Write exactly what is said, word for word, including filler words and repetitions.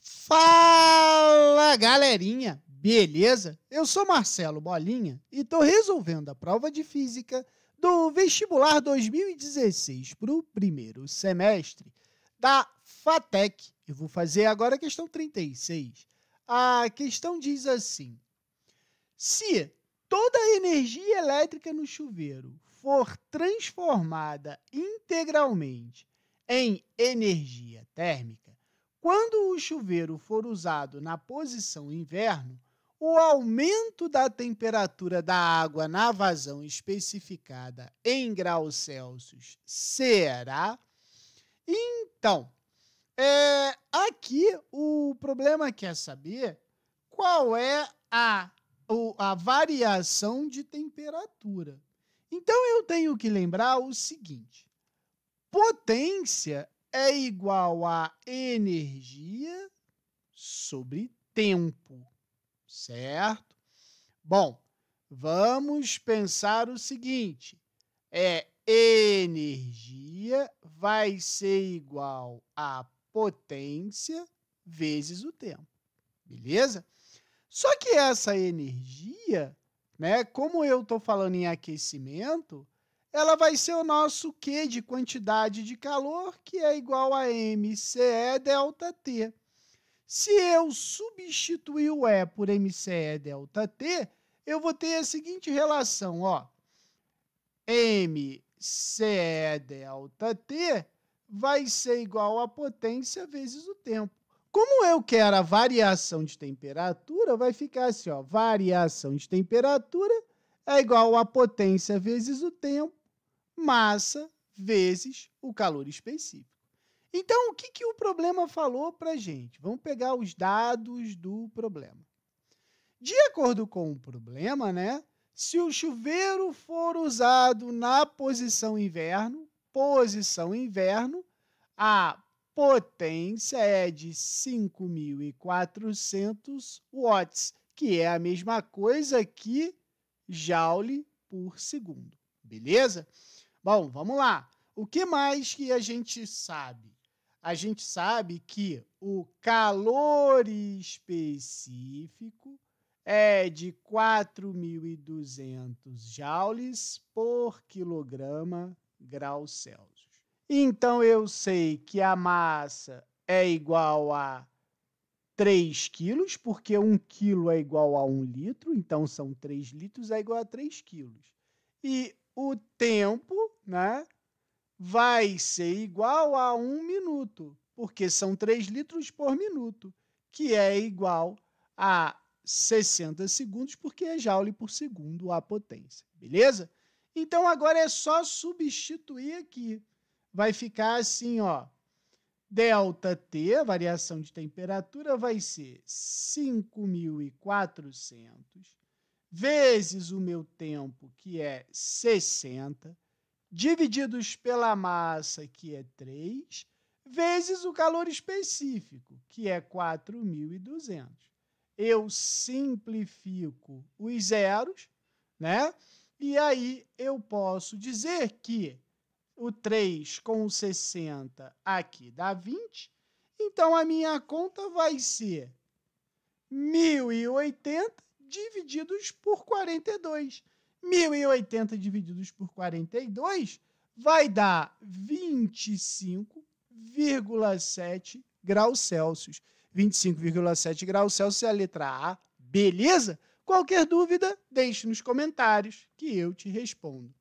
Fala, galerinha! Beleza? Eu sou Marcelo Bolinha e estou resolvendo a prova de Física do vestibular dois mil e dezesseis para o primeiro semestre da FATEC. Eu vou fazer agora a questão trinta e seis. A questão diz assim: se toda a energia elétrica no chuveiro for transformada integralmente em energia térmica, quando o chuveiro for usado na posição inverno, o aumento da temperatura da água na vazão especificada em graus Celsius será... Então, é, aqui o problema quer saber qual é a, a variação de temperatura. Então, eu tenho que lembrar o seguinte: potência é igual a energia sobre tempo, certo? Bom, vamos pensar o seguinte: é energia vai ser igual a potência vezes o tempo, beleza? Só que essa energia, né, como eu estou falando em aquecimento, ela vai ser o nosso Q de quantidade de calor, que é igual a M C E delta T. Se eu substituir o E por M C E delta T, eu vou ter a seguinte relação, ó. M C E delta T vai ser igual a potência vezes o tempo. Como eu quero a variação de temperatura, vai ficar assim, ó. Variação de temperatura é igual a potência vezes o tempo, massa vezes o calor específico. Então, o que, que o problema falou para a gente? Vamos pegar os dados do problema. De acordo com o problema, né, se o chuveiro for usado na posição inverno, posição inverno, a potência é de cinco mil e quatrocentos watts, que é a mesma coisa que joule por segundo, beleza? Bom, vamos lá. O que mais que a gente sabe? A gente sabe que o calor específico é de quatro mil e duzentos joules por quilograma grau Celsius. Então, eu sei que a massa é igual a três quilos, porque um quilo é igual a um litro, então são três litros é igual a três quilos. E o tempo, né, vai ser igual a um minuto, porque são três litros por minuto, que é igual a sessenta segundos, porque é joule por segundo a potência, beleza? Então, agora é só substituir aqui. Vai ficar assim, ó. Delta T, a variação de temperatura, vai ser cinco mil e quatrocentos vezes o meu tempo, que é sessenta, divididos pela massa, que é três, vezes o calor específico, que é quatro mil e duzentos. Eu simplifico os zeros, né? E aí eu posso dizer que o três com sessenta aqui dá vinte. Então, a minha conta vai ser mil e oitenta divididos por quarenta e dois. mil e oitenta divididos por quarenta e dois vai dar vinte e cinco vírgula sete graus Celsius. vinte e cinco vírgula sete graus Celsius é a letra A, beleza? Qualquer dúvida, deixe nos comentários que eu te respondo.